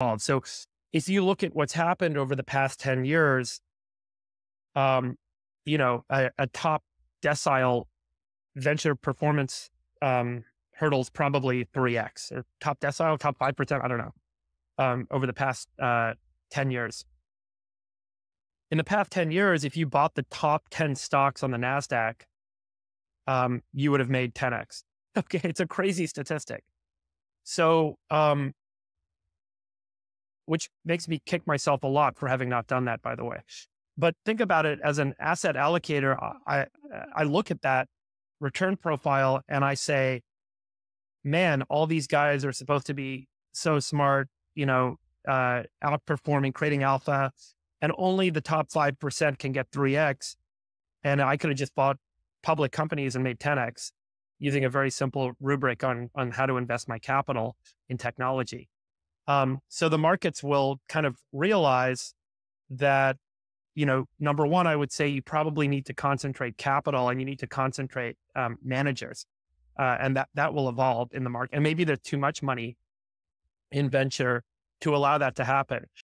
called. So if you look at what's happened over the past 10 years, you know, a top decile venture performance hurdles probably 3x, or top decile, top 5%, I don't know, over the past 10 years. In the past 10 years, if you bought the top 10 stocks on the NASDAQ, you would have made 10x. Okay, it's a crazy statistic. So, which makes me kick myself a lot for having not done that, by the way. But think about it as an asset allocator. I look at that return profile and I say, man, all these guys are supposed to be so smart, you know, outperforming, creating alpha, and only the top 5% can get 3x. And I could have just bought public companies and made 10x using a very simple rubric on how to invest my capital in technology. So the markets will kind of realize that, you know, number one, I would say you probably need to concentrate capital and you need to concentrate managers. And that will evolve in the market. And maybe there's too much money in venture to allow that to happen.